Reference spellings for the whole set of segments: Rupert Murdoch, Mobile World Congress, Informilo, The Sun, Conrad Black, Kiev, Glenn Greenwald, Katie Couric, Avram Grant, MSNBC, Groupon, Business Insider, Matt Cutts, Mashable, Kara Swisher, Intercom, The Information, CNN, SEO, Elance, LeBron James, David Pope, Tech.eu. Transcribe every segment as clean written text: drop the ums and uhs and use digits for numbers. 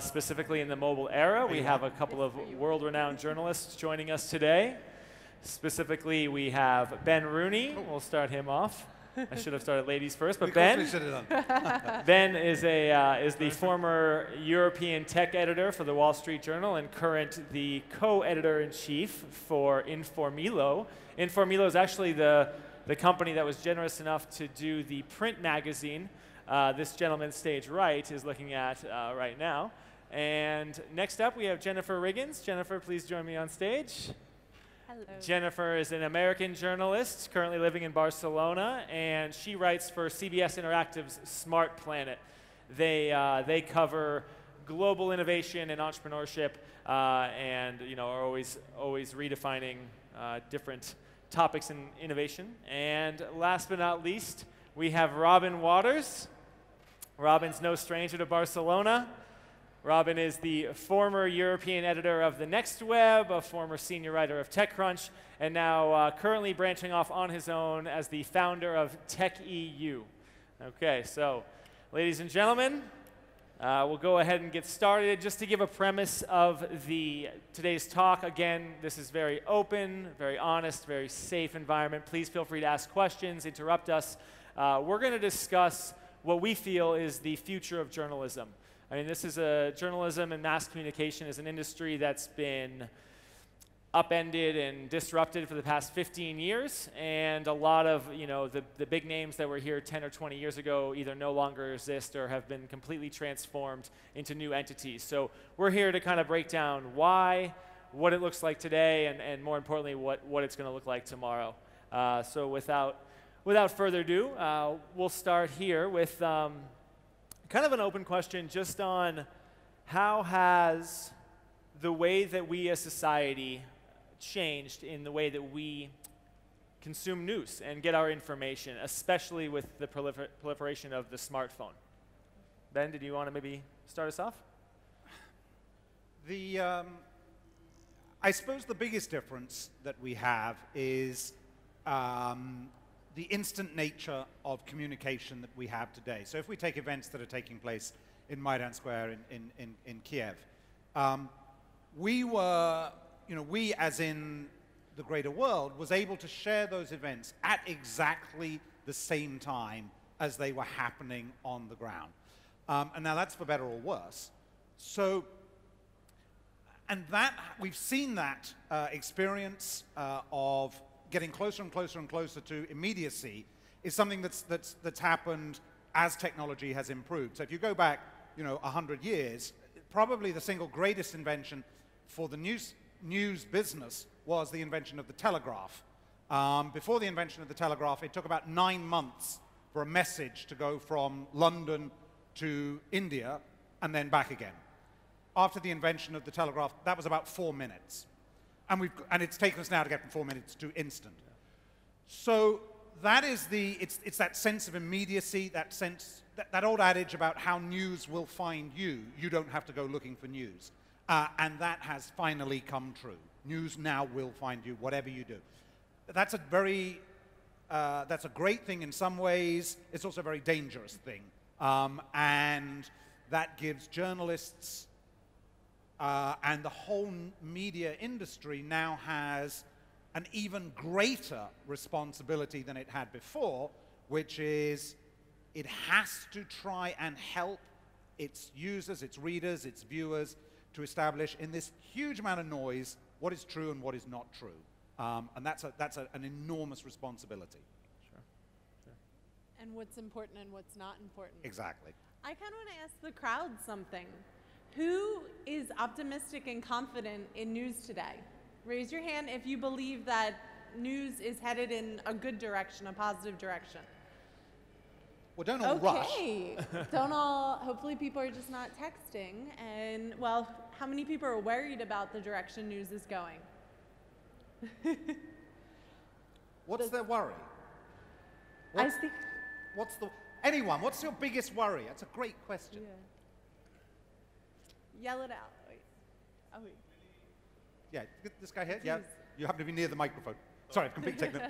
specifically in the mobile era. We have a couple of world-renowned journalists joining us today. Specifically, we have Ben Rooney. We'll start him off. I should have started ladies first, but Ben. Ben is the former European tech editor for the Wall Street Journal and current the co-editor-in-chief for Informilo. Informilo is actually the company that was generous enough to do the print magazine this gentleman stage right is looking at right now. And next up, we have Jennifer Riggins. Jennifer, please join me on stage. Hello. Jennifer is an American journalist currently living in Barcelona, and she writes for CBS Interactive's Smart Planet. They cover global innovation and entrepreneurship, and are always redefining different topics in innovation. And last but not least, we have Robin Wauters. Robin's no stranger to Barcelona. Robin is the former European editor of The Next Web, a former senior writer of TechCrunch, and now currently branching off on his own as the founder of Tech.eu. Okay, so ladies and gentlemen, we'll go ahead and get started. Just to give a premise of today's talk, again, this is very open, very honest, very safe environment. Please feel free to ask questions, interrupt us. We're going to discuss what we feel is the future of journalism. I mean, this is journalism and mass communication is an industry that's been upended and disrupted for the past 15 years, and a lot of the big names that were here 10 or 20 years ago either no longer exist or have been completely transformed into new entities. So we're here to kind of break down why, what it looks like today, and more importantly, what it's going to look like tomorrow. So without further ado, we'll start here with kind of an open question just on how has the way that we as society changed in the way that we consume news and get our information, especially with the proliferation of the smartphone. Ben, did you want to maybe start us off? I suppose the biggest difference that we have is the instant nature of communication that we have today. So if we take events that are taking place in Maidan Square in Kiev, we as in the greater world, was able to share those events at exactly the same time as they were happening on the ground. And now that's for better or worse. So, and that, we've seen that experience of getting closer and closer and closer to immediacy is something that's happened as technology has improved. So if you go back, 100 years, probably the single greatest invention for the news business was the invention of the telegraph. Before the invention of the telegraph, it took about 9 months for a message to go from London to India and then back again. After the invention of the telegraph, that was about 4 minutes. And it's taken us now to get from 4 minutes to instant. So that is it's that sense of immediacy, that sense, that old adage about how news will find you. You don't have to go looking for news. And that has finally come true. News now will find you, whatever you do. That's a that's a great thing in some ways. It's also a very dangerous thing. And that gives journalists and the whole media industry now has an even greater responsibility than it had before, which is it has to try and help its users, its readers, its viewers to establish in this huge amount of noise what is true and what is not true. And that's an enormous responsibility. Sure. Sure. And what's important and what's not important. Exactly. I kind of want to ask the crowd something. Who is optimistic and confident in news today? Raise your hand if you believe that news is headed in a good direction, a positive direction. Well, don't all rush. Okay. Don't all, hopefully people are just not texting. And, well, how many people are worried about the direction news is going? What's their worry? Anyone, what's your biggest worry? That's a great question. Yeah. Yell it out. Wait. Oh, wait. Yeah, this guy here. Please. Yeah, you happen to be near the microphone. Oh. Sorry, complete technical.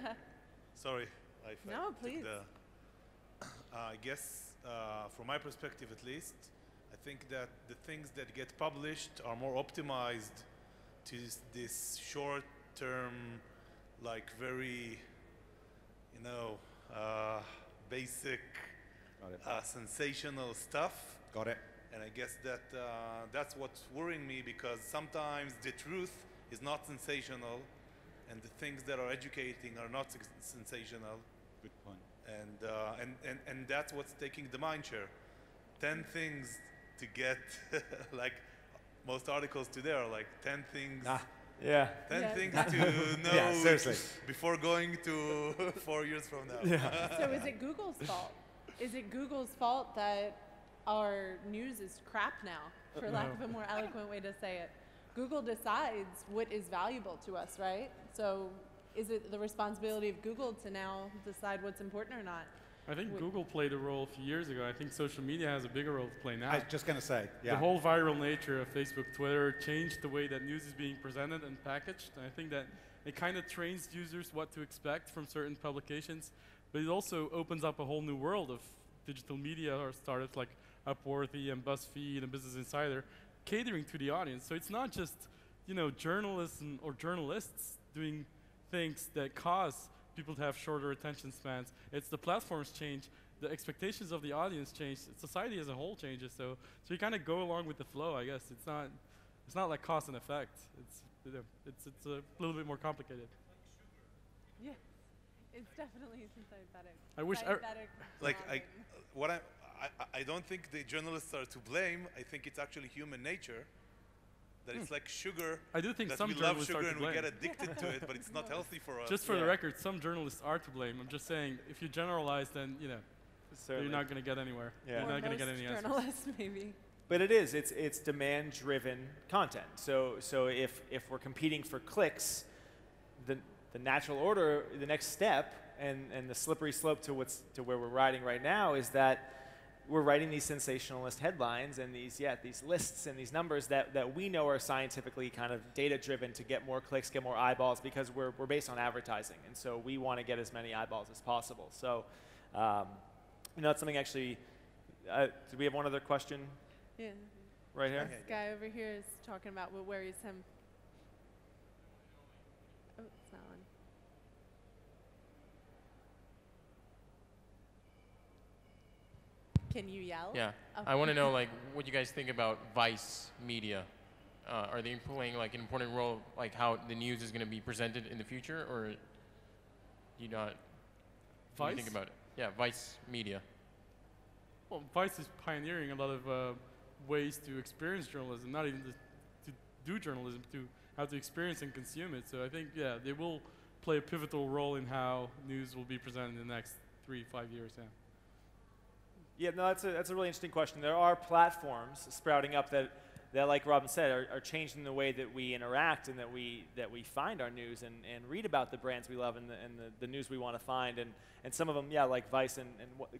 Sorry, I guess, from my perspective at least, I think that the things that get published are more optimized to this short-term, like very, basic, sensational stuff. Got it. And I guess that that's what's worrying me, because sometimes the truth is not sensational, and the things that are educating are not sensational. Good point. And that's what's taking the mind share. 10 things to get, like most articles today are like 10 things. Yeah. 10 things to know before going to 4 years from now. Yeah. So is it Google's fault? Is it Google's fault that our news is crap now, for lack of a more eloquent way to say it? Google decides what is valuable to us, right? So is it the responsibility of Google to now decide what's important or not? I think Google played a role a few years ago. I think social media has a bigger role to play now. I was just going to say, yeah. The whole viral nature of Facebook, Twitter changed the way that news is being presented and packaged. And I think that it kind of trains users what to expect from certain publications, but it also opens up a whole new world of digital media or startups like Upworthy and Buzzfeed and Business Insider catering to the audience. So it's not just, journalism or journalists doing things that cause people to have shorter attention spans. It's the platforms change, the expectations of the audience change, society as a whole changes. So you kind of go along with the flow, I guess. It's not like cause and effect. It's a little bit more complicated. Yeah, it's definitely synthetic. I wish I don't think the journalists are to blame. I think it's actually human nature. That it's like sugar. I do think some journalists are to blame. We love sugar and we get addicted to it, but it's not healthy for us. Just for the record, some journalists are to blame. I'm just saying, if you generalize, then you're not going to get anywhere. Yeah. You're not going to get any answers. Journalists, maybe. But it is. It's demand-driven content. So if we're competing for clicks, the natural order, the next step, and the slippery slope to where we're riding right now is that we're writing these sensationalist headlines and these lists and these numbers that we know are scientifically kind of data-driven to get more clicks, get more eyeballs, because we're based on advertising. And so we want to get as many eyeballs as possible. So that's something actually, do we have one other question? Yeah. Right here? This guy over here is talking about what worries him. Oh, it's not on. Can you yell? Yeah. Okay. I want to know, what you guys think about Vice Media. Are they playing, an important role, how the news is going to be presented in the future, or you not? Vice? What do you think about it? Yeah, Vice Media. Well, Vice is pioneering a lot of ways to experience journalism, not even to do journalism, to how to experience and consume it. So I think, they will play a pivotal role in how news will be presented in the next 3-5 years, yeah. Yeah, no, that's a really interesting question. There are platforms sprouting up that like Robin said, are changing the way that we interact and that we find our news and read about the brands we love and the news we want to find. And some of them, like Vice and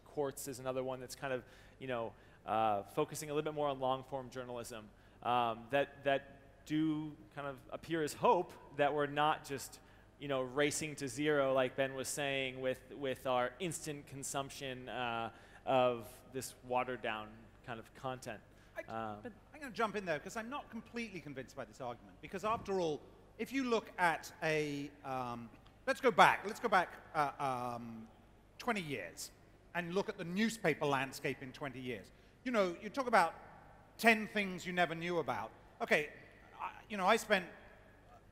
Quartz is another one that's kind of, focusing a little bit more on long-form journalism that do kind of appear as hope that we're not just, racing to zero, like Ben was saying, with our instant consumption of this watered-down kind of content. But I'm going to jump in there because I'm not completely convinced by this argument. Because after all, if you look at let's go back 20 years and look at the newspaper landscape in 20 years. You talk about 10 things you never knew about. Okay, I spent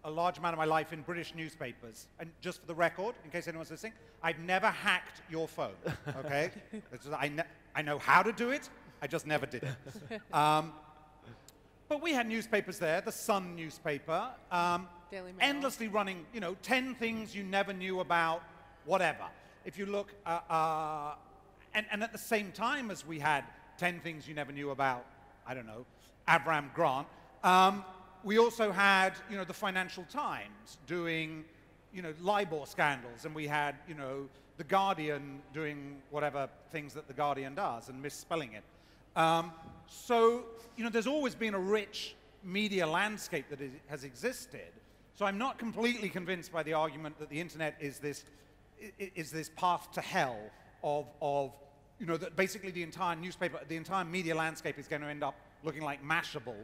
a large amount of my life in British newspapers. And just for the record, in case anyone's listening, I've never hacked your phone, okay? I know how to do it, I just never did it. But we had newspapers there, the Sun newspaper, Daily endlessly running, 10 things you never knew about, whatever. If you look, and at the same time as we had 10 things you never knew about, I don't know, Avram Grant, we also had, the Financial Times doing, LIBOR scandals, and we had, The Guardian doing whatever things that The Guardian does and misspelling it. There's always been a rich media landscape that has existed. So I'm not completely convinced by the argument that the internet is this path to hell of you know, that basically the entire newspaper, the entire media landscape is going to end up looking like Mashable.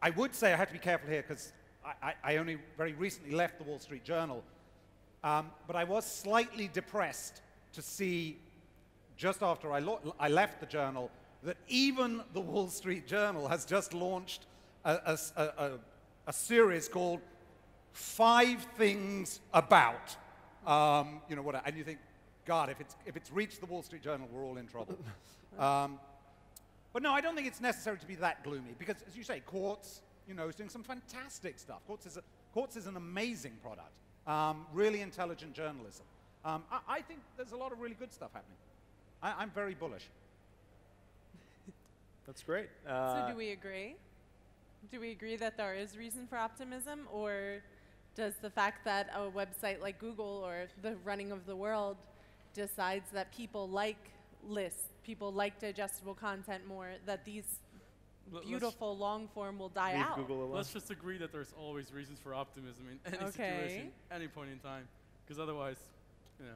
I would say I have to be careful here because I only very recently left the Wall Street Journal, but I was slightly depressed to see, just after I left the Journal, that even the Wall Street Journal has just launched a series called 5 Things About. You know, what, and you think, God, if it's reached the Wall Street Journal, we're all in trouble. But no, I don't think it's necessary to be that gloomy because, as you say, Quartz, you know, is doing some fantastic stuff. Quartz is an amazing product, really intelligent journalism. I think there's a lot of really good stuff happening. I'm very bullish. That's great. So do we agree? Do we agree that there is reason for optimism, or does the fact that a website like Google or the running of the world decides that people like lists, people like digestible content more, that these beautiful long form will die out? Let's just agree that there's always reasons for optimism in any situation, any point in time, because otherwise, you know.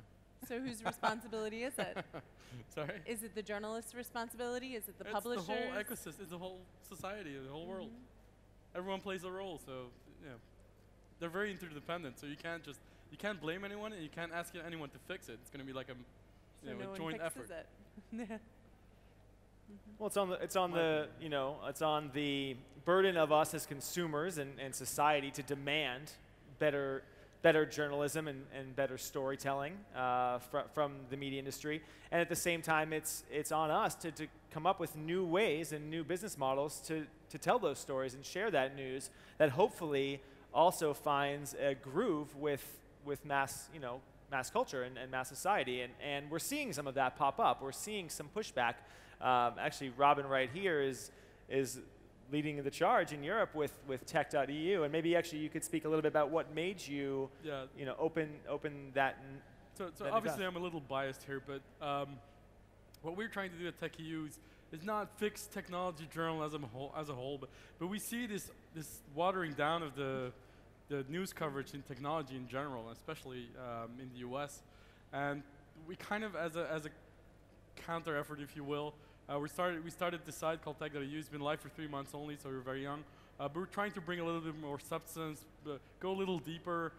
So whose responsibility is it? Sorry? Is it the journalist's responsibility? Is it the publisher's? It's the whole ecosystem. It's the whole society, the whole world. Everyone plays a role, so you know, they're very interdependent. So you can't blame anyone, and you can't ask anyone to fix it. It's going to be like a joint effort. Well, it's on the burden of us as consumers and society to demand better journalism and better storytelling from the media industry. And at the same time, it's on us to come up with new ways and new business models to tell those stories and share that news that hopefully also finds a groove with mass culture and mass society. And we're seeing some of that pop up. We're seeing some pushback. Actually, Robin right here is leading the charge in Europe with Tech.eu, and maybe actually you could speak a little bit about what made you, open that. So that obviously I'm a little biased here, but what we're trying to do at Tech.eu is not fix technology journalism as a whole, but we see this watering down of the news coverage in technology in general, especially in the U.S. And we kind of, as a counter effort, if you will. We started this site called Tech.eu. It's been live for 3 months only, so we're very young. But we're trying to bring a little bit more substance, go a little deeper,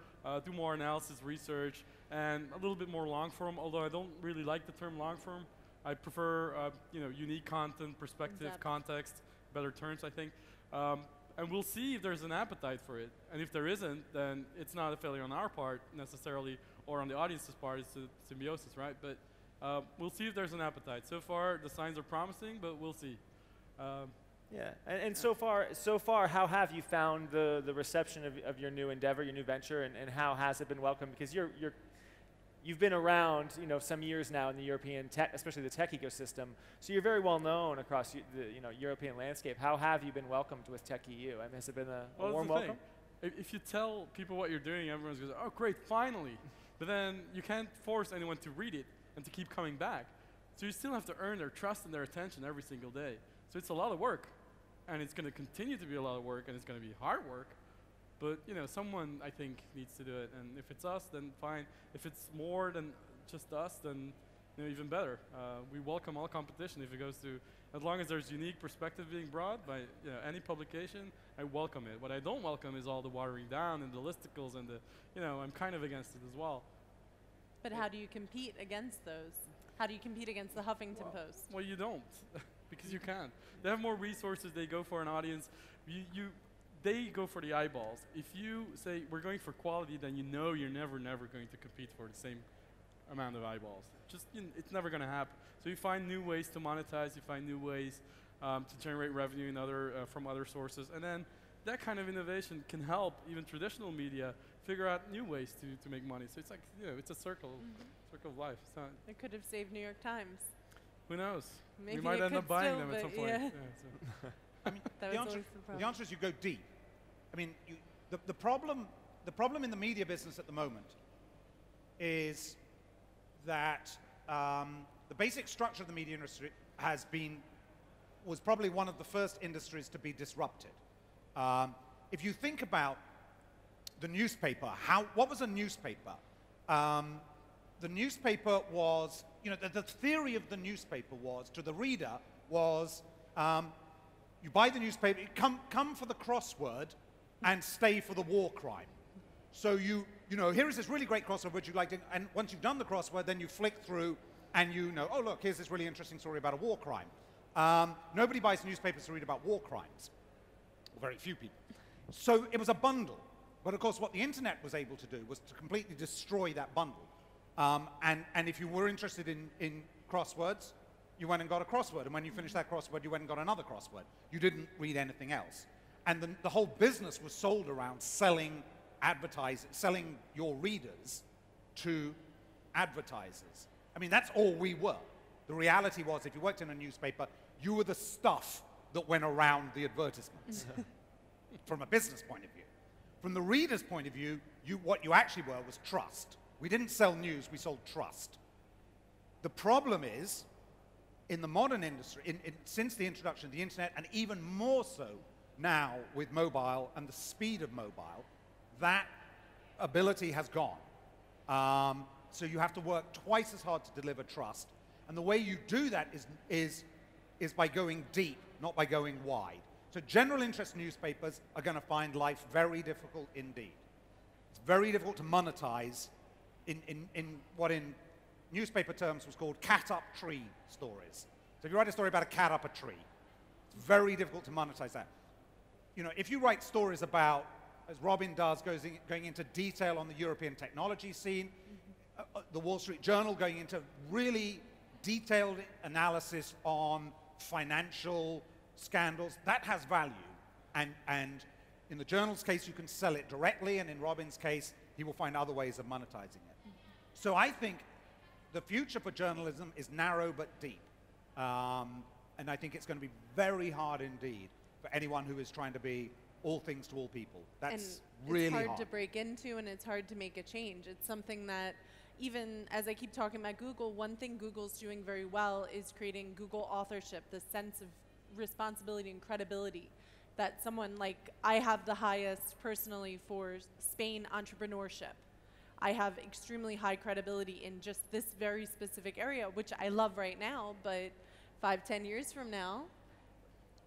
do more analysis, research, and a little bit more long form. Although I don't really like the term long form, I prefer unique content, perspective, context, better terms, I think. And we'll see if there's an appetite for it. And if there isn't, then it's not a failure on our part necessarily, or on the audience's part. It's a symbiosis, right? But we'll see if there's an appetite. So far, the signs are promising, but we'll see. Yeah, and so far, how have you found the reception of your new endeavor, your new venture, and how has it been welcomed? Because you've been around, some years now in the European tech, especially the tech ecosystem. So you're very well known across the European landscape. How have you been welcomed with Tech.eu? I mean, has it been a warm welcome? If you tell people what you're doing, everyone's going, "Oh, great, finally!" But then you can't force anyone to read it and to keep coming back. So you still have to earn their trust and their attention every single day. So it's a lot of work, and it's going to continue to be a lot of work, and it's going to be hard work. But someone, I think, needs to do it. And if it's us, then fine. If it's more than just us, then even better. We welcome all competition if it goes to, as long as there's unique perspective being brought by any publication, I welcome it. What I don't welcome is all the watering down and the listicles and the, I'm kind of against it as well. But how do you compete against those? How do you compete against the Huffington Post? Well, you don't, because you can't. They have more resources. They go for an audience. They go for the eyeballs. If you say, we're going for quality, then you're never going to compete for the same amount of eyeballs. Just, it's never going to happen. So you find new ways to monetize. You find new ways to generate revenue from other sources. And then that kind of innovation can help even traditional media figure out new ways to make money. So it's like, it's a circle of life. It's not, it could have saved New York Times. Who knows? Maybe we might end up buying them at some point. Yeah. Yeah, I mean, the answer is you go deep. I mean, the problem in the media business at the moment is that the basic structure of the media industry was probably one of the first industries to be disrupted. If you think about the newspaper, what was a newspaper? the newspaper was, the theory of the newspaper was, to the reader, was you buy the newspaper, come for the crossword and stay for the war crime. So here is this really great crossword which you like to, and once you've done the crossword, then you flick through and you know, oh look, here's this really interesting story about a war crime. Nobody buys newspapers to read about war crimes, or very few people. So it was a bundle. But of course, what the internet was able to do was to completely destroy that bundle. And if you were interested in crosswords, you went and got a crossword. And when you finished that crossword, you went and got another crossword. You didn't read anything else. And the whole business was sold around selling your readers to advertisers. I mean, that's all we were. The reality was, if you worked in a newspaper, you were the stuff that went around the advertisements from a business point of view. From the reader's point of view, what you actually were was trust. We didn't sell news, we sold trust. The problem is, in the modern industry, since the introduction of the internet, and even more so now with mobile and the speed of mobile, that ability has gone. So you have to work twice as hard to deliver trust. And the way you do that is by going deep, not by going wide. So general interest newspapers are going to find life very difficult indeed. It's very difficult to monetize in what in newspaper terms was called cat-up tree stories. So if you write a story about a cat up a tree, it's very difficult to monetize that. If you write stories about, as Robin does, going into detail on the European technology scene, the Wall Street Journal going into really detailed analysis on financial scandals, that has value. And in the Journal's case, you can sell it directly, and in Robin's case, he will find other ways of monetizing it. So I think the future for journalism is narrow but deep. And I think it's going to be very hard indeed for anyone who is trying to be all things to all people. That's really hard. It's hard to break into, and it's hard to make a change. It's something that, even as I keep talking about Google, one thing Google's doing very well is creating Google authorship, the sense of responsibility and credibility that someone like, I have the highest personally for Spain entrepreneurship. I have extremely high credibility in just this very specific area, which I love right now, but 5-10 years from now,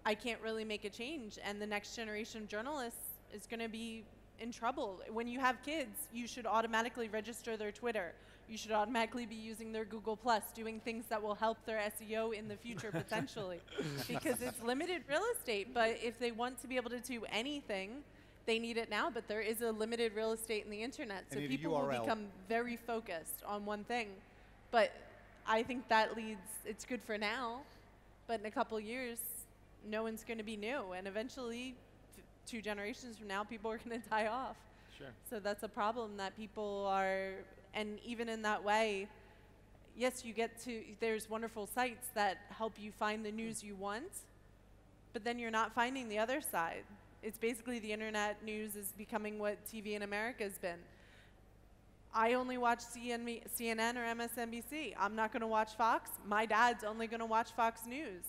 I can't really make a change, and the next generation of journalists is going to be in trouble. When you have kids, you should automatically register their Twitter. You should automatically be using their Google Plus, doing things that will help their SEO in the future potentially, because it's limited real estate. But if they want to be able to do anything, they need it now. But there is a limited real estate in the internet, so people will become very focused on one thing. But I think that leads, it's good for now, but in a couple years, no one's going to be new, and eventually, two generations from now, people are going to die off. Sure. So that's a problem that people are, and even in that way, yes, you get to, there's wonderful sites that help you find the news you want, but then you're not finding the other side. It's basically the internet news is becoming what TV in America has been. I only watch CNN or MSNBC. I'm not going to watch Fox. My dad's only going to watch Fox News.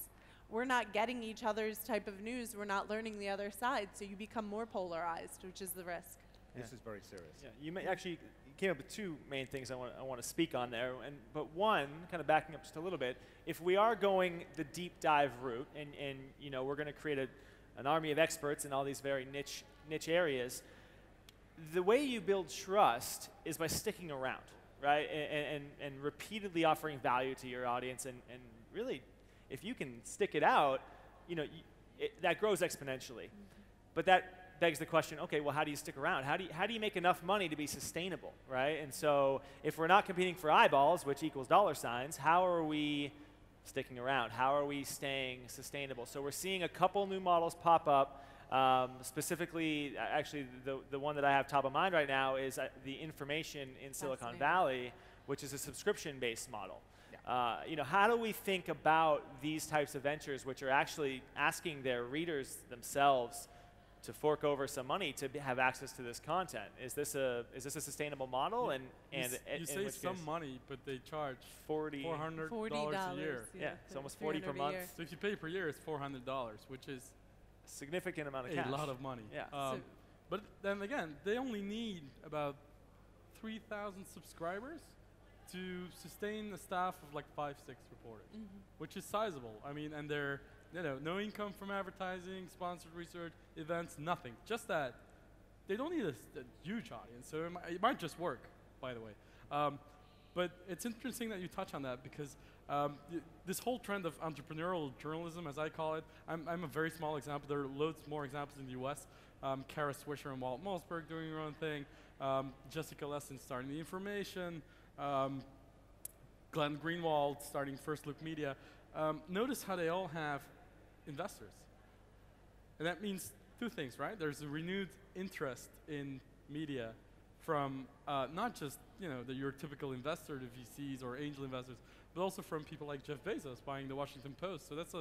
We're not getting each other's type of news. We're not learning the other side. So you become more polarized, which is the risk. Yeah. This is very serious. Yeah, you may actually came up with two main things I want to speak on there. But one, kind of backing up just a little bit, if we are going the deep dive route, and we're going to create an army of experts in all these very niche areas, the way you build trust is by sticking around, right? And repeatedly offering value to your audience, and really, if you can stick it out, that grows exponentially. But that begs the question, okay, well, how do you stick around? How do you make enough money to be sustainable, right? And so if we're not competing for eyeballs, which equals dollar signs, how are we sticking around? How are we staying sustainable? So we're seeing a couple new models pop up. Specifically, actually, the one that I have top of mind right now is The Information in Silicon Valley, which is a subscription-based model. How do we think about these types of ventures, which are actually asking their readers themselves to fork over some money to have access to this content? Is this a sustainable model? Yeah. And you save some money, but they charge $400 a year. Yeah, it's almost 40 per month. So if you pay per year, it's $400, which is a significant amount of cash. A lot of money. Yeah. So but then again, they only need about 3,000 subscribers. to sustain a staff of like 5-6 reporters, which is sizable. I mean, and they're, you know, no income from advertising, sponsored research, events, nothing. Just that they don't need a huge audience, so it might just work, by the way. But it's interesting that you touch on that because this whole trend of entrepreneurial journalism, as I call it, I'm a very small example. There are loads more examples in the US. Kara Swisher and Walt Mossberg doing their own thing. Jessica Lesson starting The Information. Glenn Greenwald starting First Look Media. Notice how they all have investors. And that means two things, right? There's a renewed interest in media from not just, you know, your typical investor, the VCs or angel investors, but also from people like Jeff Bezos buying the Washington Post. So that's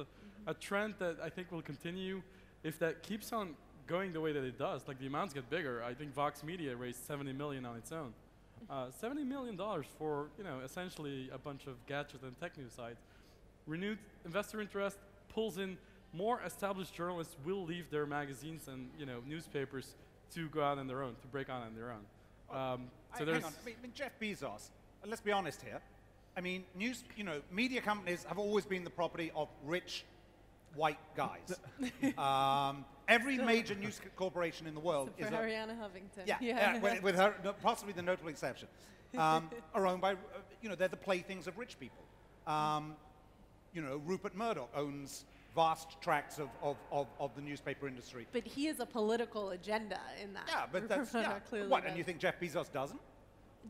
a trend that I think will continue if that keeps on going the way that it does. Like the amounts get bigger. I think Vox Media raised $70 million on its own. $70 million for, you know, essentially a bunch of gadgets and tech news sites. Renewed investor interest pulls in more established journalists will leave their magazines and, you know, newspapers to go out on their own, to break out on their own. I mean, Jeff Bezos, let's be honest here. I mean, media companies have always been the property of rich white guys. Every major news corporation in the world is Arianna Huffington. Yeah. With her, possibly the notable exception, are owned by, they're the playthings of rich people. Rupert Murdoch owns vast tracts of the newspaper industry. But he has a political agenda in that. Yeah, but that's, and you think Jeff Bezos doesn't?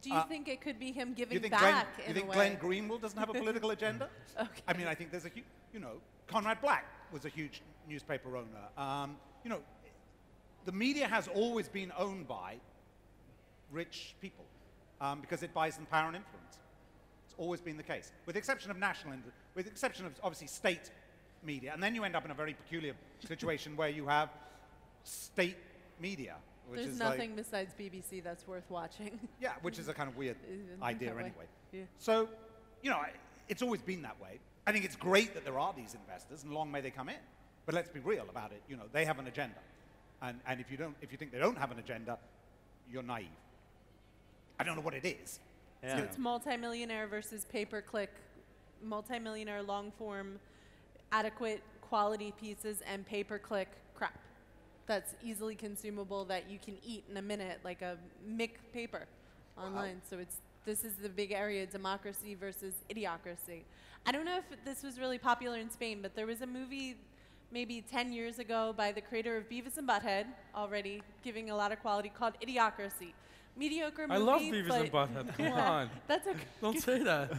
Do you think it could be him giving back in a way? You think Glenn Greenwald doesn't have a political agenda? Okay. I mean, I think there's a huge, Conrad Black was a huge newspaper owner. The media has always been owned by rich people because it buys them power and influence. It's always been the case, with the exception of obviously state media, and then you end up in a very peculiar situation where you have state media, which there's nothing like besides BBC that's worth watching. Yeah, which is a kind of weird idea anyway. Yeah. So, it's always been that way. I think it's great that there are these investors, and long may they come in. But let's be real about it. They have an agenda, and if you think they don't have an agenda, you're naive. I don't know what it is. Yeah. So it's multimillionaire versus pay-per-click, multimillionaire long-form, adequate quality pieces and pay-per-click crap that's easily consumable that you can eat in a minute, like a Mick paper online. So this is the big area, democracy versus idiocracy. I don't know if this was really popular in Spain, but there was a movie maybe 10 years ago by the creator of Beavis and Butthead, already giving a lot of quality, called Idiocracy. Mediocre movie. I love Beavis and Butthead. Come on. That's okay. Don't say that.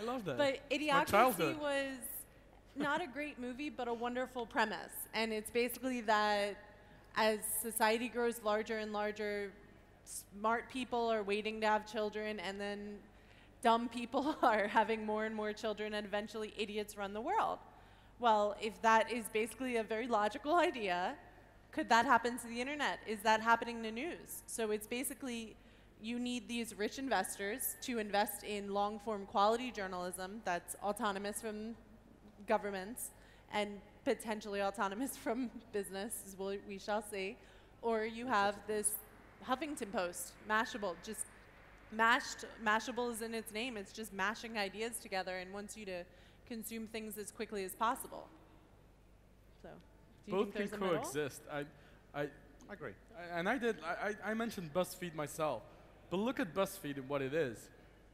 I love that. But Idiocracy was not a great movie, but a wonderful premise. And it's basically that as society grows larger and larger, smart people are waiting to have children, and then dumb people are having more and more children, and eventually idiots run the world. Well, if that is basically a very logical idea, could that happen to the internet? Is that happening to news? So it's basically you need these rich investors to invest in long-form quality journalism that's autonomous from governments and potentially autonomous from business, we shall see. Or you have this Huffington Post, Mashable, just mashed. Mashable is in its name. It's just mashing ideas together and wants you to consume things as quickly as possible. So, do you both think can coexist. I agree. I mentioned BuzzFeed myself, but look at BuzzFeed and what it is,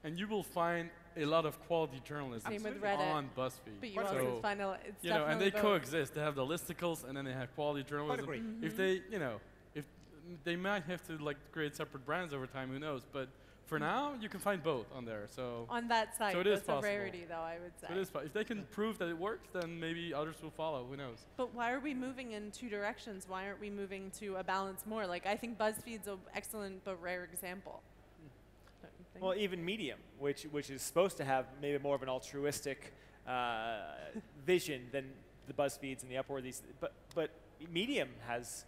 and you will find a lot of quality journalism on BuzzFeed. But you also find out it's and they coexist. They have the listicles, and then they have quality journalism. If they, if they might have to like create separate brands over time, who knows? But for now, you can find both on there. So on that site, so it is possible. A rarity, though, I would say. So it is if they can prove that it works, then maybe others will follow. Who knows? But why are we moving in two directions? Why aren't we moving to a balance more? Like I think BuzzFeed's an excellent but rare example. Well, even Medium, which is supposed to have maybe more of an altruistic vision than the BuzzFeeds and the Upworthy's, but Medium has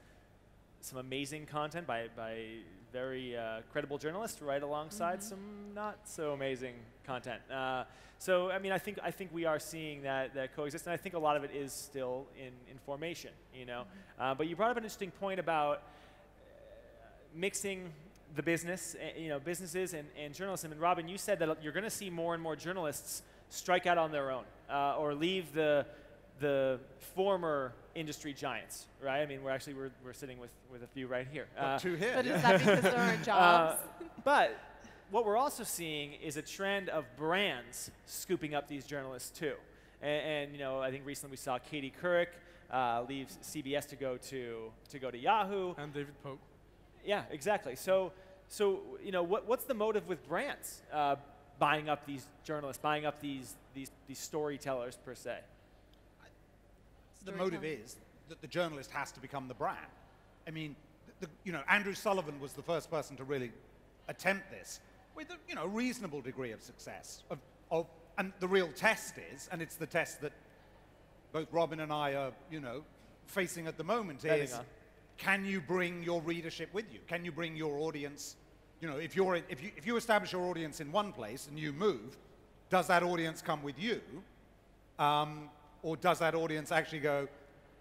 some amazing content by very credible journalists right alongside some not so amazing content. So I mean, I think we are seeing that coexist, and I think a lot of it is still in formation. But you brought up an interesting point about mixing the business, businesses and journalism. And Robin, you said that you're going to see more and more journalists strike out on their own or leave the former industry giants, right? I mean, we're sitting with a few right here. Two here. But is that because there aren't jobs? But what we're also seeing is a trend of brands scooping up these journalists too. And you know, I think recently we saw Katie Couric leave CBS to go to Yahoo. And David Pope. Yeah, exactly. So you know, what's the motive with brands buying up these journalists, buying up these storytellers per se? The motive is that the journalist has to become the brand. I mean, Andrew Sullivan was the first person to really attempt this with a reasonable degree of success. And the real test is, and it's the test that both Robin and I are facing at the moment, is can you bring your readership with you? Can you bring your audience? If you establish your audience in one place and you move, does that audience come with you? Or does that audience actually go,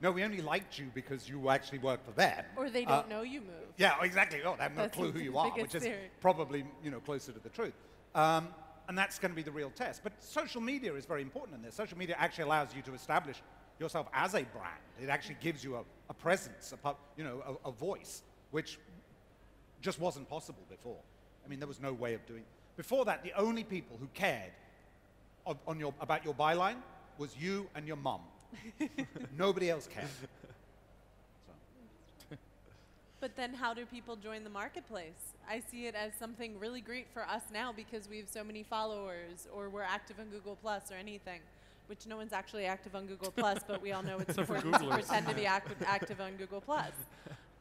no, we only liked you because you actually work for them. Or they don't know you moved. Yeah, exactly. Oh, they have no clue who you are, which is probably closer to the truth. And that's going to be the real test. But social media is very important in this. Social media actually allows you to establish yourself as a brand. It actually gives you a presence, a voice, which just wasn't possible before. I mean, there was no way of doing it. Before that, the only people who cared about your byline was you and your mum. Nobody else cared. So. But then how do people join the marketplace? I see it as something really great for us now because we have so many followers or we're active on Google Plus or anything, which no one's actually active on Google Plus, but we all know it's important to pretend to be active on Google Plus.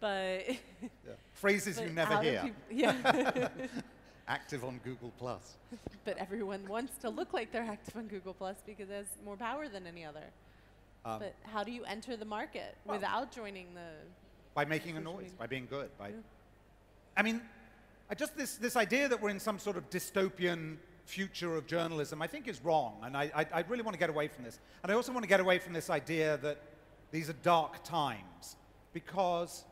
But yeah. Phrases but you never hear. Yeah. Active on Google Plus. But everyone wants to look like they're active on Google Plus because it has more power than any other. But how do you enter the market without joining the... By making a noise, by being good. By I mean, this idea that we're in some sort of dystopian future of journalism, I think is wrong. And I really want to get away from this. And I also want to get away from this idea that these are dark times, because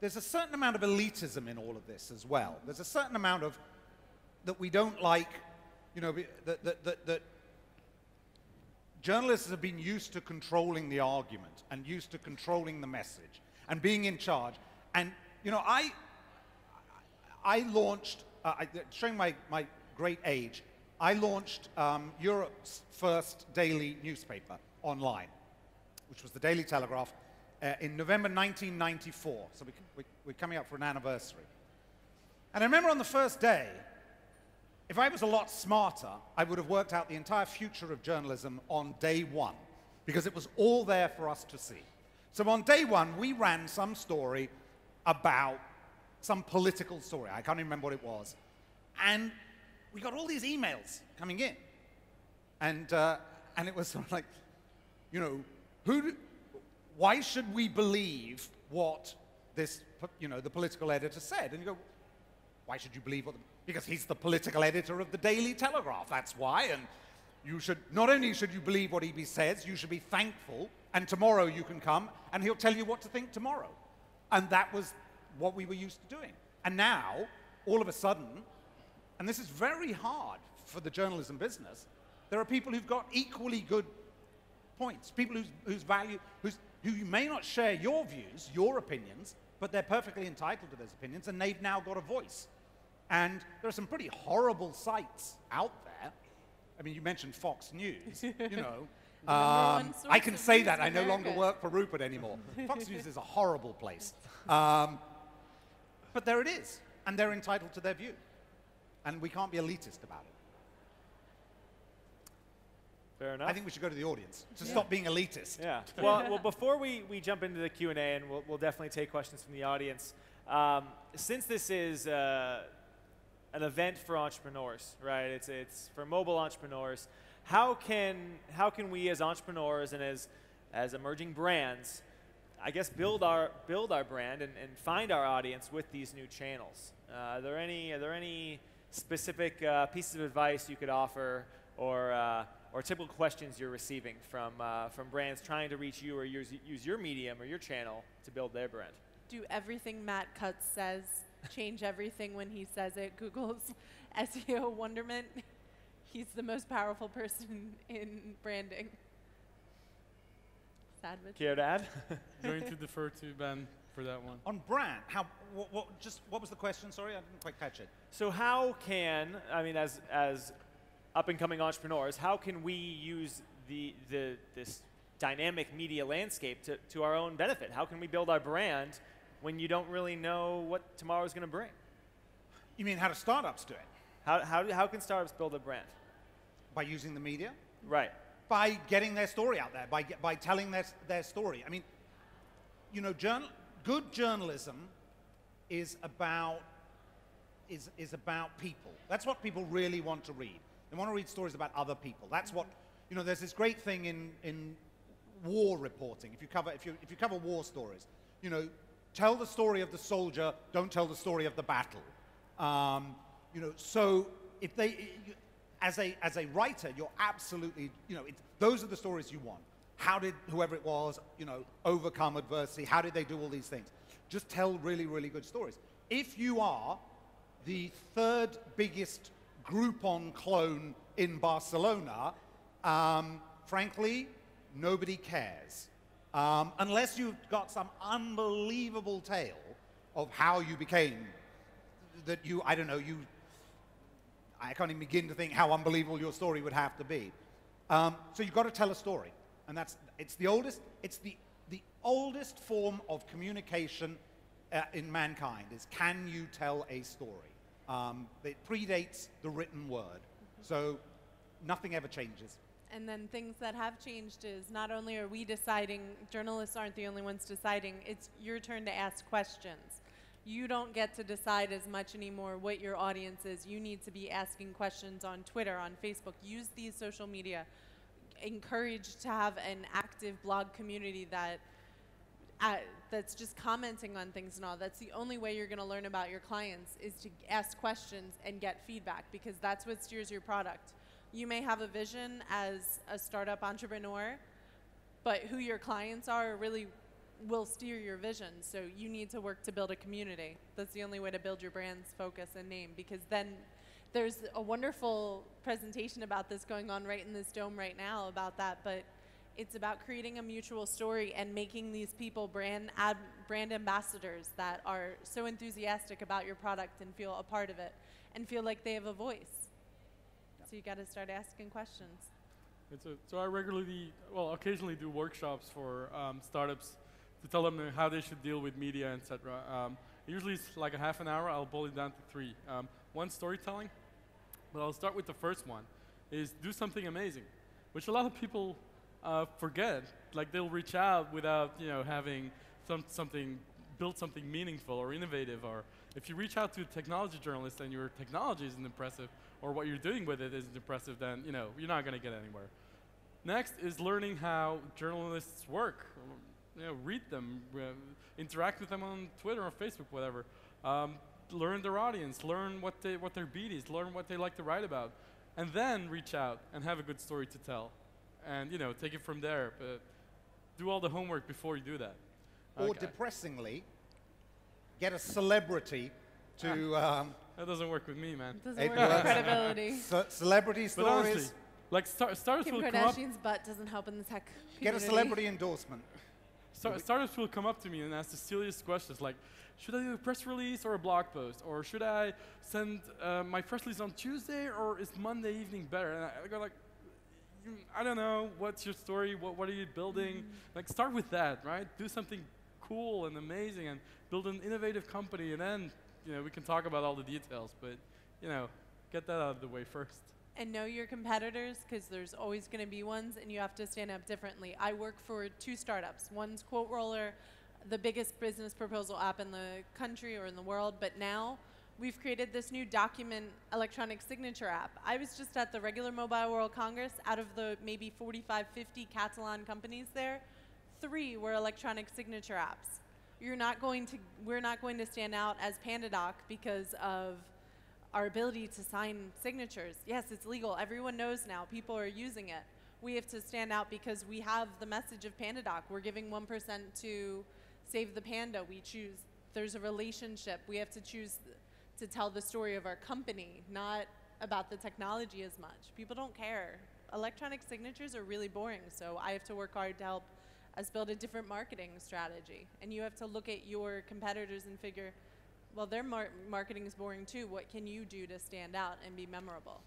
there's a certain amount of elitism in all of this as well. There's a certain amount of... that we don't like, that journalists have been used to controlling the argument and used to controlling the message and being in charge. And, I launched, showing my great age, I launched Europe's first daily newspaper online, which was the Daily Telegraph, in November 1994. So we're coming up for an anniversary. And I remember on the first day, if I was a lot smarter, I would have worked out the entire future of journalism on day one, because it was all there for us to see. So on day one, we ran some story about some political story. I can't even remember what it was. And we got all these emails coming in. And it was sort of like, why should we believe what this, the political editor said? And you go, why should you believe what the... Because he's the political editor of the Daily Telegraph, that's why. And you should, not only should you believe what he says, you should be thankful. And tomorrow you can come, and he'll tell you what to think tomorrow. And that was what we were used to doing. And now, all of a sudden, and this is very hard for the journalism business, there are people who've got equally good points, people who you may not share your views, your opinions, but they're perfectly entitled to those opinions, and they've now got a voice. And there are some pretty horrible sites out there. I mean, you mentioned Fox News, I can say that. I no longer work for Rupert anymore. Fox News is a horrible place. But there it is. And they're entitled to their view. And we can't be elitist about it. Fair enough. I think we should go to the audience to stop being elitist. Yeah. Well, before we jump into the Q&A, and we'll definitely take questions from the audience, since this is... an event for entrepreneurs, right? It's for mobile entrepreneurs. How can we as entrepreneurs and as emerging brands, I guess, build our brand and find our audience with these new channels? Are there any specific pieces of advice you could offer, or typical questions you're receiving from brands trying to reach you or use your medium or your channel to build their brand? Do everything Matt Cutts says. change everything when he says it. Google's SEO wonderment. He's the most powerful person in branding. Sad with Care to add? I'm going to defer to Ben for that one. On brand, how? What was the question? Sorry, I didn't quite catch it. So how can, I mean, as up-and-coming entrepreneurs, how can we use this dynamic media landscape to our own benefit? How can we build our brand when you don't really know what tomorrow's going to bring? You mean how do startups do it? How can startups build a brand? By using the media? Right. By getting their story out there, by telling their story. I mean, you know, good journalism is about people. That's what people really want to read. They want to read stories about other people. That's what, you know, there's this great thing in war reporting. If you cover war stories, you know, tell the story of the soldier, don't tell the story of the battle. You know, so if they, as a writer, you're absolutely, you know, those are the stories you want. How did whoever it was, you know, overcome adversity? How did they do all these things? Just tell really, really good stories. If you are the third biggest Groupon clone in Barcelona, frankly, nobody cares. Unless you've got some unbelievable tale of how you became, that you, I don't know, you, I can't even begin to think how unbelievable your story would have to be. So you've got to tell a story, and it's the oldest form of communication in mankind is, can you tell a story? It predates the written word, so nothing ever changes. And then things that have changed is, not only are we deciding, journalists aren't the only ones deciding, it's your turn to ask questions. You don't get to decide as much anymore what your audience is. You need to be asking questions on Twitter, on Facebook. Use these social media. Encourage to have an active blog community that's just commenting on things and all. That's the only way you're going to learn about your clients, is to ask questions and get feedback, because that's what steers your product. You may have a vision as a startup entrepreneur, but who your clients are really will steer your vision, so you need to work to build a community. That's the only way to build your brand's focus and name, because then there's a wonderful presentation about this going on right in this dome right now about that, but it's about creating a mutual story and making these people brand ambassadors that are so enthusiastic about your product and feel a part of it and feel like they have a voice. So you got to start asking questions. So I regularly, well, occasionally do workshops for startups to tell them how they should deal with media, et cetera. Usually it's like a half an hour. I'll boil it down to three. One, storytelling, but I'll start with the first one, is do something amazing, which a lot of people forget. Like, they'll reach out without, you know, having build something meaningful or innovative. Or if you reach out to a technology journalist and your technology isn't impressive, or what you're doing with it isn't impressive, then, you know, you're not going to get anywhere. Next is learning how journalists work. You know, read them, interact with them on Twitter or Facebook, whatever. Learn their audience, learn what their beat is, learn what they like to write about, and then reach out and have a good story to tell, and, you know, take it from there. But do all the homework before you do that. Or depressingly, get a celebrity to. That doesn't work with me, man. It doesn't work with credibility. Celebrity stories. But honestly, like startups will come up. Kim Kardashian's butt doesn't help in the tech community. Get a celebrity endorsement. Startups will come up to me and ask the silliest questions, like, should I do a press release or a blog post? Or should I send my press release on Tuesday, or is Monday evening better? And I go like, I don't know, what's your story? What are you building? Like, start with that, right? Do something cool and amazing and build an innovative company, and then, you know, we can talk about all the details, but, you know, get that out of the way first. And know your competitors, because there's always going to be ones, and you have to stand up differently. I work for two startups. One's Quote Roller, the biggest business proposal app in the country or in the world, but now we've created this new document electronic signature app. I was just at the regular Mobile World Congress. Out of the maybe 45, 50 Catalan companies there, 3 were electronic signature apps. We're not going to stand out as PandaDoc because of our ability to sign signatures. Yes, it's legal. Everyone knows now. People are using it. We have to stand out because we have the message of PandaDoc. We're giving 1% to save the panda. We choose There's a relationship. We have to choose to tell the story of our company, not about the technology as much. People don't care. Electronic signatures are really boring, so I have to work hard to help us build a different marketing strategy. And you have to look at your competitors and figure, well, their marketing is boring too. What can you do to stand out and be memorable?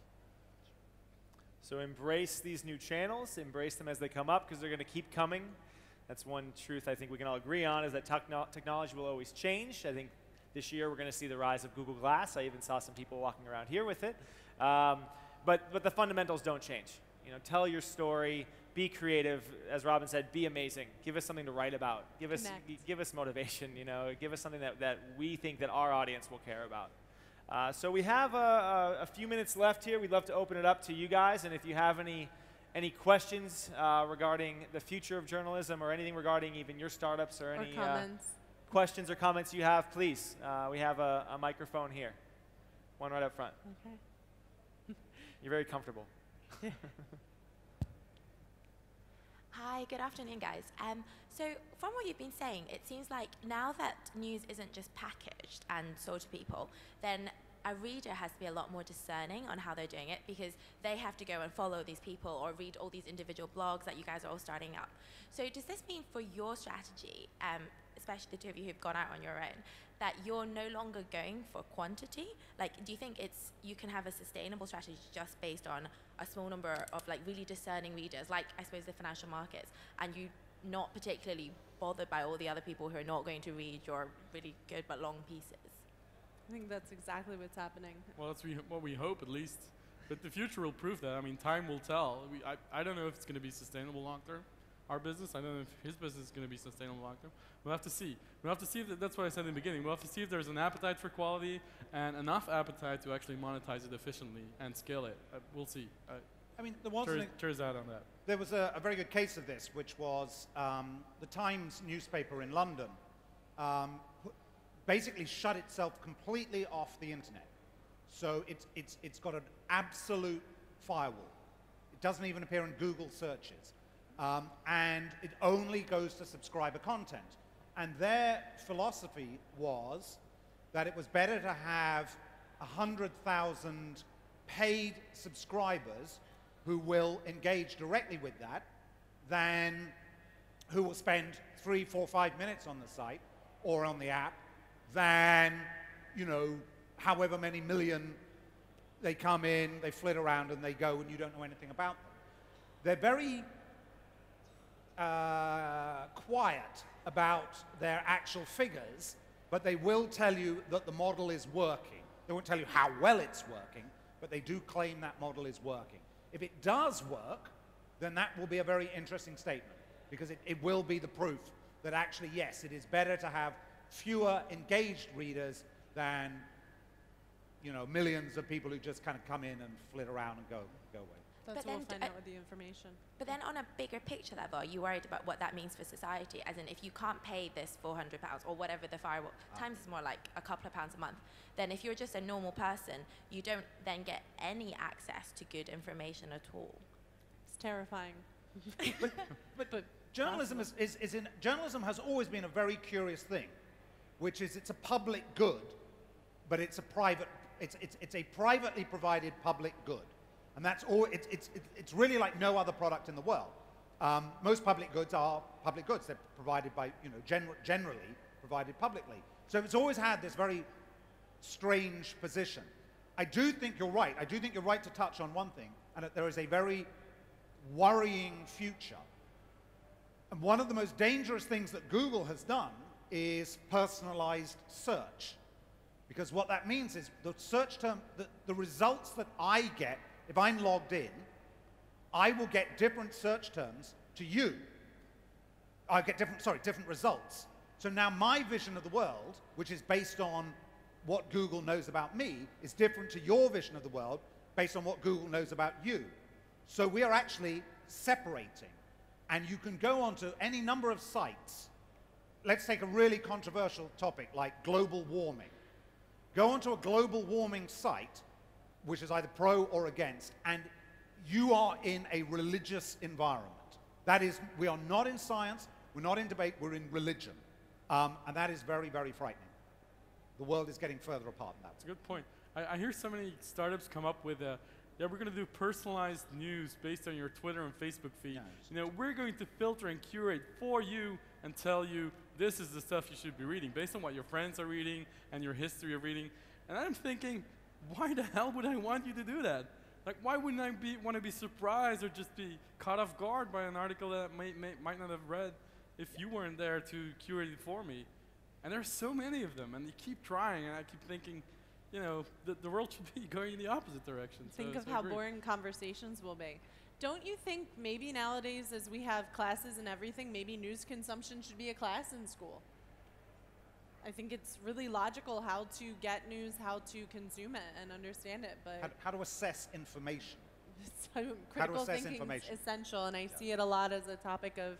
So embrace these new channels, embrace them as they come up, because they're going to keep coming. That's one truth I think we can all agree on, is that technology will always change. I think this year we're going to see the rise of Google Glass. I even saw some people walking around here with it. But the fundamentals don't change. You know, tell your story, be creative. As Robin said, be amazing. Give us something to write about. Give us motivation. You know, give us something that we think that our audience will care about. So we have a few minutes left here. We'd love to open it up to you guys. And if you have any questions regarding the future of journalism or anything regarding even your startups or any questions or comments you have, please. We have a microphone here. One right up front. Okay. You're very comfortable. Hi, good afternoon, guys. So from what you've been saying, it seems like now that news isn't just packaged and sold to people, then a reader has to be a lot more discerning on how they're doing it, because they have to go and follow these people or read all these individual blogs that you guys are all starting up. So does this mean for your strategy, especially the two of you who've gone out on your own, that you're no longer going for quantity? Like, do you think you can have a sustainable strategy just based on a small number of really discerning readers, like I suppose the financial markets, and you not particularly bothered by all the other people who are not going to read your really good but long pieces? I think that's exactly what's happening. Well, that's what we hope, at least. But the future will prove that. I mean, time will tell. I don't know if it's going to be sustainable long term. Our business, I don't know if his business is going to be sustainable long term. We'll have to see. We'll have to see if that's what I said in the beginning. We'll have to see if there's an appetite for quality and enough appetite to actually monetize it efficiently and scale it. We'll see. I mean, the one thing. Cheers out on that. There was a very good case of this, which was the Times newspaper in London basically shut itself completely off the internet. So it's got an absolute firewall. It doesn't even appear in Google searches. And it only goes to subscriber content. And their philosophy was that it was better to have 100,000 paid subscribers who will engage directly with that than who will spend 3, 4, 5 minutes on the site or on the app than, you know, however many million they come in, they flit around and they go and you don't know anything about them. They're very quiet about their actual figures, but they will tell you that the model is working. They won't tell you how well it's working, but they do claim that model is working. If it does work, then that will be a very interesting statement, because it will be the proof that actually, yes, it is better to have fewer engaged readers than, you know, millions of people who just kind of come in and flit around and go away. That's what we'll find out with the information. But then on a bigger picture level, are you worried about what that means for society? As in, if you can't pay this £400 or whatever the firewall, Times is more like a couple of pounds a month, then if you're just a normal person, you don't then get any access to good information at all. It's terrifying. but journalism journalism has always been a very curious thing, which is it's a public good, but it's a privately provided public good. And that's all. It's really like no other product in the world. Most public goods are public goods. They're provided by, you know, generally provided publicly. So it's always had this very strange position. I do think you're right. I do think you're right to touch on one thing, and that there is a very worrying future. And one of the most dangerous things that Google has done is personalized search, because what that means is the search term, the results that I get. If I'm logged in, I will get different search terms to you. I get different results. So now my vision of the world, which is based on what Google knows about me, is different to your vision of the world based on what Google knows about you. So we are actually separating. And you can go onto any number of sites. Let's take a really controversial topic like global warming. Go onto a global warming site, which is either pro or against, and you are in a religious environment. That is, we are not in science, we're not in debate, we're in religion. And that is very, very frightening. the world is getting further apart now. That's a good point. I hear so many startups come up with a, yeah, we're going to do personalized news based on your Twitter and Facebook feed. Yeah, you know, we're going to filter and curate for you and tell you this is the stuff you should be reading based on what your friends are reading and your history of reading. And I'm thinking, why the hell would I want you to do that? Like, why wouldn't I want to be surprised or just be caught off guard by an article that I might not have read if you weren't there to curate it for me? And there's so many of them, and you keep trying, and I keep thinking, you know, the world should be going in the opposite direction. Think of how boring conversations will be. Don't you think maybe nowadays, as we have classes and everything, maybe news consumption should be a class in school? I think it's really logical how to get news, how to consume it and understand it. But how to assess information. Critical thinking is essential, and I see it a lot as a topic of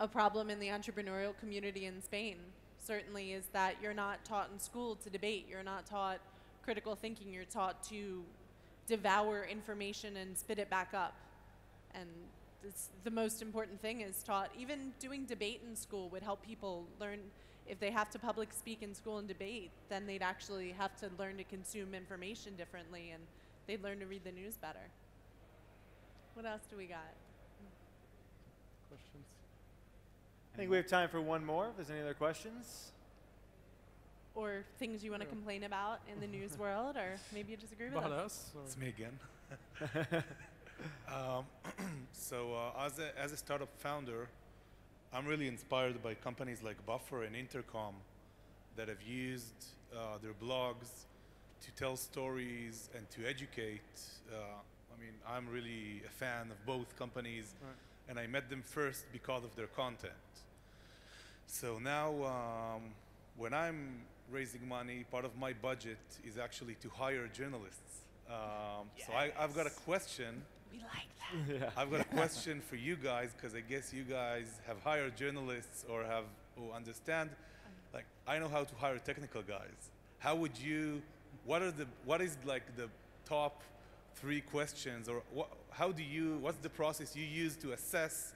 a problem in the entrepreneurial community in Spain, certainly, is that you're not taught in school to debate. You're not taught critical thinking. You're taught to devour information and spit it back up. And it's the most important thing is taught. Even doing debate in school would help people learn. If they have to public speak in school and debate, then they'd actually have to learn to consume information differently, and they'd learn to read the news better. What else do we got? Questions? I think we have time for one more, if there's any other questions. Or things you want to complain about in the news world, or maybe you disagree with us. It's me again. As a startup founder, I'm really inspired by companies like Buffer and Intercom that have used their blogs to tell stories and to educate. I mean, I'm really a fan of both companies, right, and I met them first because of their content. So now when I'm raising money, part of my budget is actually to hire journalists. Yes. So I've got a question. We like that. Yeah. I've got a question for you guys, because I guess you guys have hired journalists or have who understand. Like, I know how to hire technical guys. How would you? What is like the top three questions, or how do you? What's the process you use to assess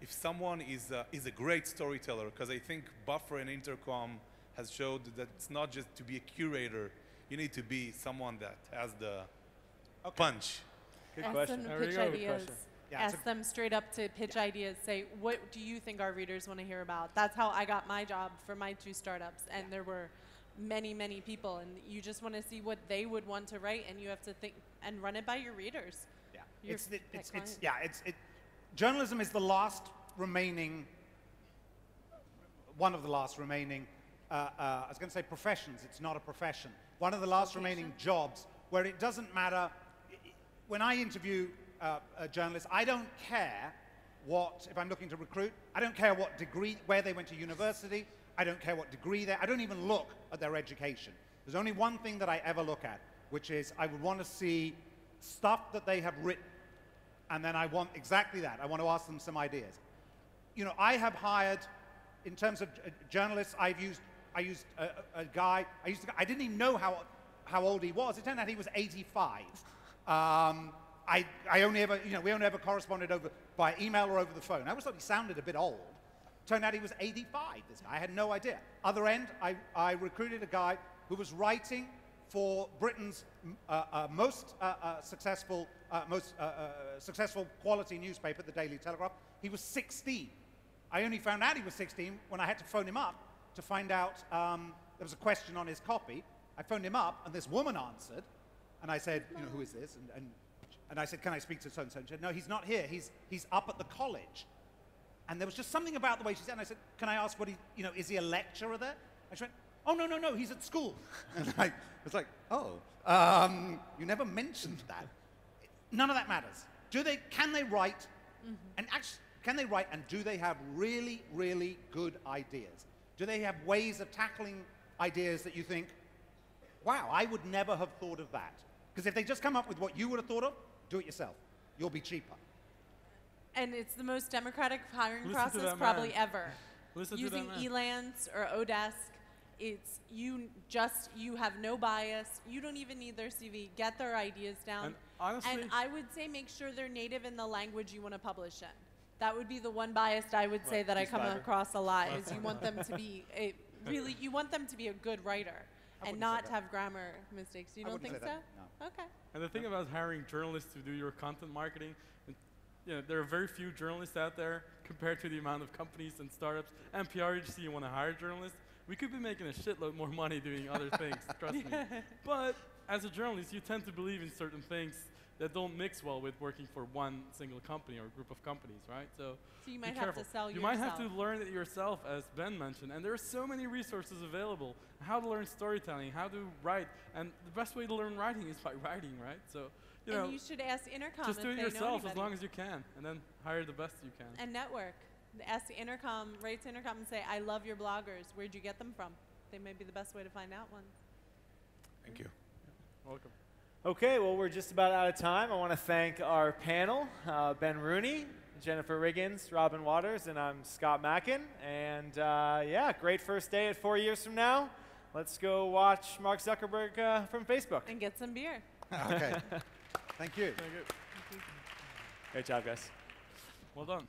if someone is a great storyteller? Because I think Buffer and Intercom has showed that it's not just to be a curator. You need to be someone that has the punch. Good question. Them to pitch ideas. Yeah, ask them straight up to pitch ideas. Say, what do you think our readers want to hear about? That's how I got my job for my two startups, and there were many, many people. And you just want to see what they would want to write, and you have to think and run it by your readers. Yeah, journalism is the last remaining, one of the last remaining. I was going to say professions. It's not a profession. One of the last remaining jobs where it doesn't matter. When I interview a journalist, I don't care what, if I'm looking to recruit, I don't care what degree, where they went to university, I don't care what degree I don't even look at their education. There's only one thing that I ever look at, which is I would want to see stuff that they have written, and then I want exactly that. I want to ask them some ideas. You know, I have hired, in terms of journalists, I used a guy, I didn't even know how old he was. It turned out he was 85. I only ever, you know, we only ever corresponded over by email or over the phone. I always thought he sounded a bit old. Turned out he was 85, this guy. I had no idea. Other end, I recruited a guy who was writing for Britain's most successful quality newspaper, the Daily Telegraph. He was 16. I only found out he was 16 when I had to phone him up to find out there was a question on his copy. I phoned him up, and this woman answered. And I said, you know, who is this? And I said, can I speak to so-and-so? And she said, no, he's not here. He's up at the college. And there was just something about the way she said, and I said, can I ask what he, you know, is he a lecturer there? And she went, oh, no, no, no, he's at school. And I was like, oh, you never mentioned that. None of that matters. Can they write? Mm-hmm. And actually, can they write? And do they have really, really good ideas? Do they have ways of tackling ideas that you think, wow, I would never have thought of that? Because if they just come up with what you would have thought of, do it yourself. You'll be cheaper. And it's the most democratic hiring process probably ever. Using Elance or Odesk, it's you have no bias. You don't even need their CV. Get their ideas down. And, honestly, I would say make sure they're native in the language you want to publish in. That would be the one bias I would say that I come across a lot, is you want them to be a good writer. and not have grammar mistakes. You don't think so? No. Okay. And the thing about hiring journalists to do your content marketing, you know, there are very few journalists out there compared to the amount of companies and startups and PR agencies you want to hire journalists. We could be making a shitload more money doing other things, trust me. But as a journalist, you tend to believe in certain things that don't mix well with working for one single company or group of companies, right? So you might have to sell yourself. You might have to learn it yourself, as Ben mentioned. And there are so many resources available. How to learn storytelling, how to write. And the best way to learn writing is by writing, right? So, you know, you should ask Intercom. Just do it yourself as long as you can. And then hire the best you can. And network. Ask Intercom, write to Intercom and say, I love your bloggers. Where'd you get them from? They may be the best way to find out one. Thank you. Welcome. Okay, well, we're just about out of time. I want to thank our panel, Ben Rooney, Jennifer Riggins, Robin Wauters, and I'm Scott Mackin. And yeah, great first day at 4 years from now. Let's go watch Mark Zuckerberg from Facebook. And get some beer. Okay. Thank you. Thank you. Great job, guys. Well done.